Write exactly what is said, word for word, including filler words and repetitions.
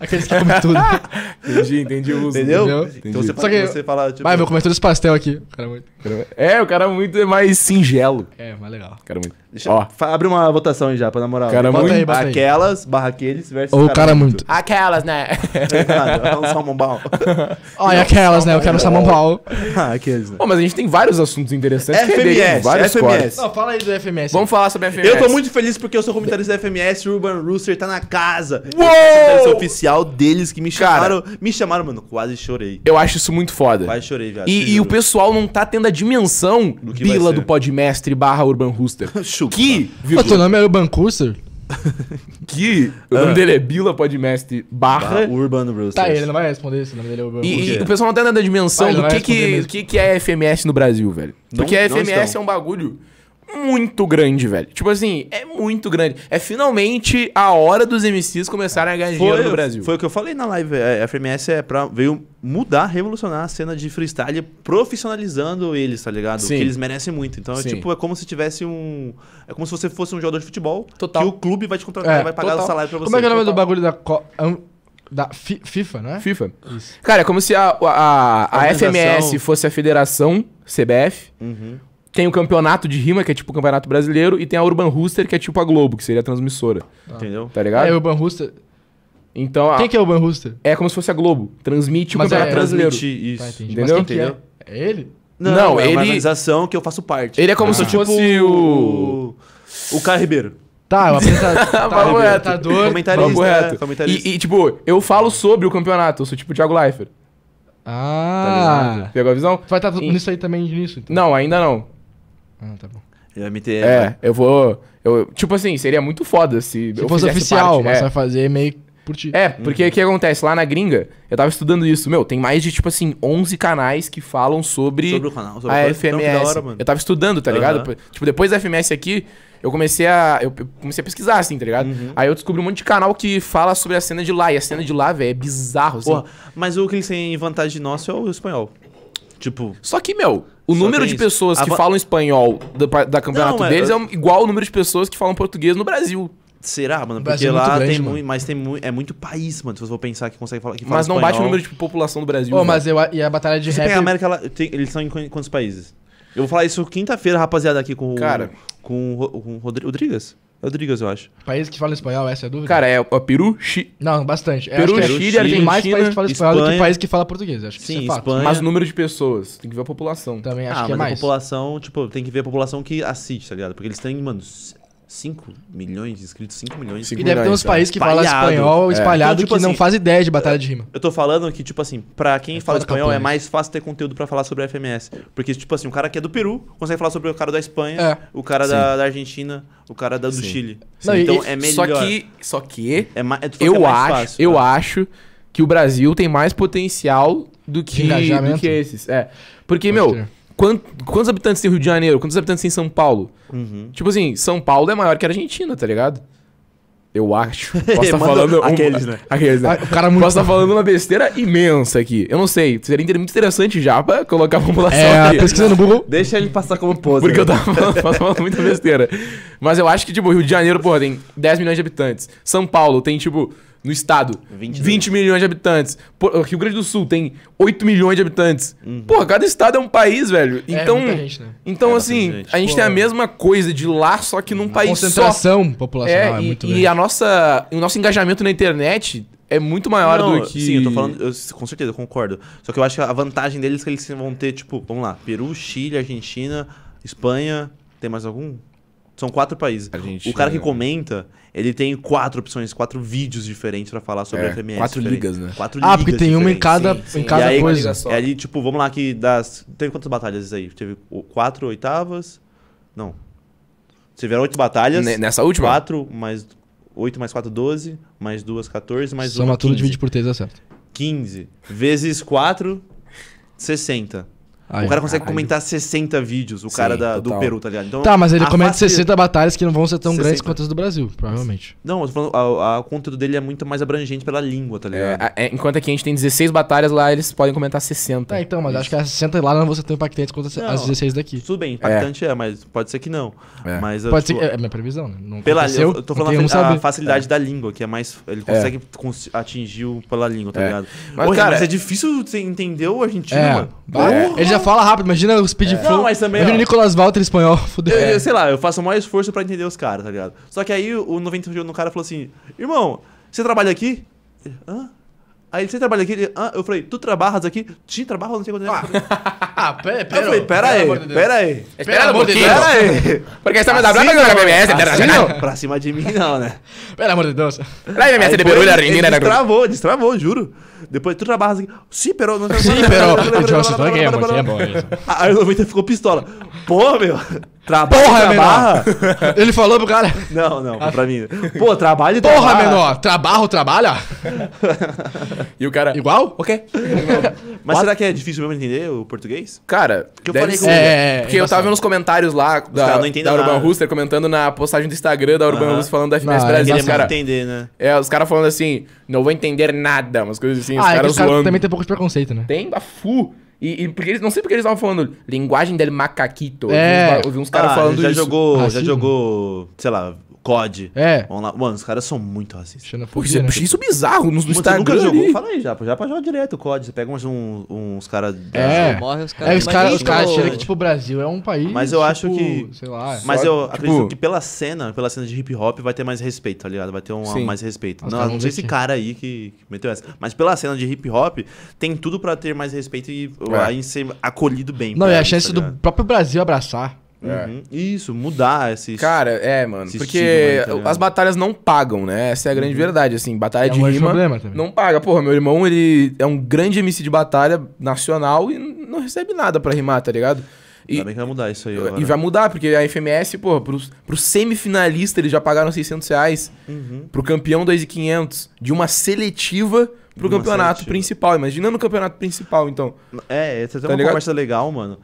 Aqueles que comem tudo. Entendi, entendi o uso. Entendeu? Entendi. Então você, só que você fala, tipo... Vai, vou comer todo esse pastel aqui. O cara é, muito... é, o cara é muito mais singelo. É, mais legal. O cara é muito... Deixa ó. Eu... Abre uma votação aí já, pra namorar. Cara muito... aí, aquelas, barra aqueles versus ou o cara, cara muito. muito. Aquelas, né? É um salmão bal. Olha, aquelas, né? Eu quero salmão bal. Ah, aqueles, né? Pô, mas a gente tem vários assuntos interessantes. F M S, vários F M S. Não, fala aí do F M S. Vamos falar sobre F M S. Eu tô muito feliz porque eu sou comentarista da F M S, o Urban Rooster tá na casa. Uou! Oficial deles que me chamaram, cara, me chamaram, mano, quase chorei. Eu acho isso muito foda. Quase chorei, viado. E, e o pessoal não tá tendo a dimensão do que Bila do PodMestre barra Urban Rooster. Chupa. Que... O teu nome é Urban Rooster? Que o nome ah. dele é Bila Podmestre barra Urban Rooster. Tá, ele não vai responder se o nome dele é Urban Rooster. E, e o pessoal não tá tendo a dimensão vai, do que que, que que é F M S no Brasil, velho. Não, porque a F M S é um bagulho... muito grande, velho. Tipo assim, é muito grande. É finalmente a hora dos M Cs começarem a ganhar foi, dinheiro no Brasil. Foi o que eu falei na live. A F M S é pra, veio mudar, revolucionar a cena de freestyle, profissionalizando eles, tá ligado? Sim. Que eles merecem muito. Então, é, tipo, é como se tivesse um... É como se você fosse um jogador de futebol total. Que o clube vai te contratar, é, vai pagar total. O salário pra você. Como é que é o nome do bagulho da... Co... Da fi FIFA, não é? FIFA. Isso. Cara, é como se a, a, a, a F M S fosse a federação, C B F... Uhum. Tem o campeonato de rima, que é tipo o campeonato brasileiro, e tem a Urban Rooster, que é tipo a Globo, que seria a transmissora. Ah. Entendeu? Tá ligado? É a Urban Rooster. Então, a... Quem que é o Urban Rooster? É como se fosse a Globo. Transmite mas o campeonato é, brasileiro. Transmite isso. Tá, entendeu? Mas entendeu? É? É ele? Não, não é ele... uma organização que eu faço parte. Ele é como ah. se tipo fosse o... O Caio Ribeiro. Tá, o apresentador, comentarista. E tipo, eu falo sobre o campeonato, eu sou tipo o Thiago Leifert. Ah. Tá, pegou a visão? Tu vai estar e... nisso aí também, nisso? Então. Não, ainda não. Ah, tá bom. É, eu vou... Eu, tipo assim, seria muito foda se... Se eu fosse oficial, parte, mas é. Vai fazer meio por ti. É, porque o uhum. que acontece? Lá na gringa, eu tava estudando isso. Meu, tem mais de, tipo assim, onze canais que falam sobre... Sobre o canal, sobre a F M S. Não, da hora, mano. Eu tava estudando, tá uhum. ligado? Tipo, depois da F M S aqui, eu comecei a... Eu comecei a pesquisar, assim, tá ligado? Uhum. Aí eu descobri um monte de canal que fala sobre a cena de lá. E a cena de lá, velho, é bizarro, assim. Porra, mas o que eles têm vantagem nosso é o espanhol. Tipo... Só que, meu... O só número de isso. pessoas a que va... falam espanhol da, da campeonato não, deles é... é igual ao número de pessoas que falam português no Brasil. Será, mano? Porque é lá grande, tem muito... Mas tem muito... É muito país, mano. Se você for pensar que consegue falar que fala mas não espanhol. Bate o número de população do Brasil. Oh, mas eu, e a batalha de você rap... Tem a América, ela, tem, eles são em quantos países? Eu vou falar isso quinta-feira, rapaziada, aqui com, cara, com, com, com o Rodrigues. Rodrigues, eu acho. País que fala espanhol, essa é a dúvida? Cara, é o Peru, Chile... Não, bastante. Peru, Chile, Chile, Argentina... Tem mais país que fala espanhol Espanha. Do que país que fala português, acho que sim, isso é fato. Espanha. Mas o número de pessoas, tem que ver a população. Também acho ah, que é mais. Ah, mas a população, tipo, tem que ver a população que assiste, tá ligado? Porque eles têm, mano, cinco milhões de inscritos, cinco milhões. cinco e deve milhões, ter uns então. Países que falam espanhol, é. Espalhado, então, tipo, que assim, não faz ideia de batalha de rima. Eu tô falando que, tipo assim, pra quem eu fala espanhol campanha. É mais fácil ter conteúdo pra falar sobre a F M S. Porque, tipo assim, o cara que é do Peru consegue falar sobre o cara da Espanha, é. O cara da, da Argentina, o cara da, do sim. Chile. Não, então e, é melhor. Só que, só que é mais, eu, é mais acho, fácil, eu acho que o Brasil tem mais potencial do que, do que esses. É. Porque, Mostra. meu... Quantos habitantes tem Rio de Janeiro? Quantos habitantes tem São Paulo? Uhum. Tipo assim, São Paulo é maior que a Argentina, tá ligado? Eu acho. Posso estar falando... Aqueles, uma... né? Aqueles, né? O cara muito... Posso estar falando uma besteira imensa aqui. Eu não sei. Seria muito interessante já pra colocar a população é, aqui. Pesquisa no Google. Deixa ele passar como pose. Porque eu tava falando, tava falando muita besteira. Mas eu acho que, tipo, Rio de Janeiro, porra, tem dez milhões de habitantes. São Paulo tem, tipo... No estado, vinte milhões de habitantes. Pô, Rio Grande do Sul tem oito milhões de habitantes. Uhum. Porra, cada estado é um país, velho. Então, é muita gente, né? Então é assim, gente. A gente Pô, tem a mesma coisa de lá, só que num país só. Concentração populacional é, é muito e, grande. E a nossa, o nosso engajamento na internet é muito maior Não, do que... Sim, eu tô falando... Eu, com certeza, eu concordo. Só que eu acho que a vantagem deles é que eles vão ter, tipo... Vamos lá, Peru, Chile, Argentina, Espanha... Tem mais algum? São quatro países. O cara que comenta, ele tem quatro opções, quatro vídeos diferentes pra falar sobre é, a F M S. Quatro diferente. ligas, né? Quatro ah, ligas porque tem uma em cada, sim, sim. Em cada aí, coisa. É ali, tipo, vamos lá que das... Teve quantas batalhas aí? Teve quatro oitavas? Não. Tiveram oito batalhas. N nessa última? Quatro, mais... Oito mais quatro, doze. Mais duas, quatorze. Mais Soma uma, tudo, divide por três, dá certo. quinze. Vezes quatro, sessenta. Ai, o cara consegue caralho. comentar sessenta vídeos, o Sim, cara da, do Peru, tá ligado? Então, tá, mas ele comenta facilidade... sessenta batalhas que não vão ser tão sessenta grandes quanto as do Brasil, provavelmente. Não, eu tô falando, a, a, o conteúdo dele é muito mais abrangente pela língua, tá ligado? É, é, enquanto aqui a gente tem dezesseis batalhas, lá eles podem comentar sessenta. Tá, então, mas Isso. acho que as sessenta lá não vão ser tão impactantes quanto não, as dezesseis daqui. Tudo bem, impactante é, é mas pode ser que não. É. Mas, pode tipo, ser que, é minha previsão, né? Não pela, eu, eu tô falando não a, a facilidade é. da língua, que é mais... Ele consegue é. atingir o, pela língua, tá é. ligado? Mas, Ô, cara, mas é difícil você entender o argentino, mano. Ele já fala rápido, imagina o speed é. flow. Não, mas também, imagina o Nicolas Walter espanhol, fudeu. Eu, eu, sei lá, eu faço o maior esforço pra entender os caras, tá ligado? Só que aí o noventa e um no cara falou assim, irmão, você trabalha aqui? Ele, hã? Aí você trabalha aqui? Ele, hã? Eu falei, tu trabalhas aqui? Te trabalho, não sei quanto tempo. Ah, pera, pera. Eu falei, pera aí, pera aí. Pera um pouquinho. Pera aí. Porque essa me dá blanda na P M S internacional. Pra cima de mim não, né? Pelo amor de Deus. Lá P M S de Peru, da Argentina. Destravou, destravou, juro. Depois tu trabalhas aqui. Sim, pero. Sim, pero. O Josh Dog é muito bom. Aí o noventa ficou pistola. Pô, meu. Trabalho, porra, trabalha. Menor. Ele falou pro cara. Não, não, pra mim. Pô, trabalho e Porra, trabalha. menor. Trabalho, trabalha. E o cara... Igual? Ok. Mas será que é difícil mesmo entender o português? Cara, que eu falei com... é, Porque é eu tava vendo os comentários lá da, da Urban Rooster, comentando na postagem do Instagram da Urban uh -huh. Rooster falando da F M S Brasil. Eles não vão entender, né? É, os caras falando assim, não vou entender nada, umas coisas assim, ah, os caras é os zoando. Cara também tem um pouco de preconceito, né? Tem, bafu. E, e porque eles, não sei porque eles estavam falando linguagem del macaquito. É. Eu vi uns caras ah, falando já isso. Jogou, já jogou, sei lá, C O D. É. Mano, os caras são muito racistas. Pô, isso, né? isso é bizarro nos Instagram. Você nunca jogou? Fala aí, já, já pra jogar direto o C O D. Você pega uns, uns, uns caras... É. Morre os caras. É, os caras cara acham que, tipo, o Brasil é um país... Mas eu tipo, acho que... Sei lá. Mas só, eu tipo... acredito que pela cena, pela cena de hip-hop, vai ter mais respeito, tá ligado? Vai ter um, mais respeito. Não, não sei esse cara aí que, que meteu essa. Mas pela cena de hip-hop, tem tudo pra ter mais respeito e... É. Aí ser acolhido bem. Não, é a chance do próprio Brasil abraçar. É. Uhum. Isso, mudar esse... Cara, é, mano. Porque estilo, as batalhas não pagam, né? Essa é a grande uhum. verdade, assim. Batalha é de um rima não paga. Porra, meu irmão, ele é um grande M C de batalha nacional e não recebe nada pra rimar, tá ligado? E também vai mudar isso aí agora. E vai mudar, porque a F M S, porra, pros, pros semifinalistas eles já pagaram seiscentos reais. Uhum. Pro campeão dois mil e quinhentos. De uma seletiva... Pro campeonato seletiva. principal, imagina no campeonato principal, então. É, essa é tá uma ligado? conversa legal, mano.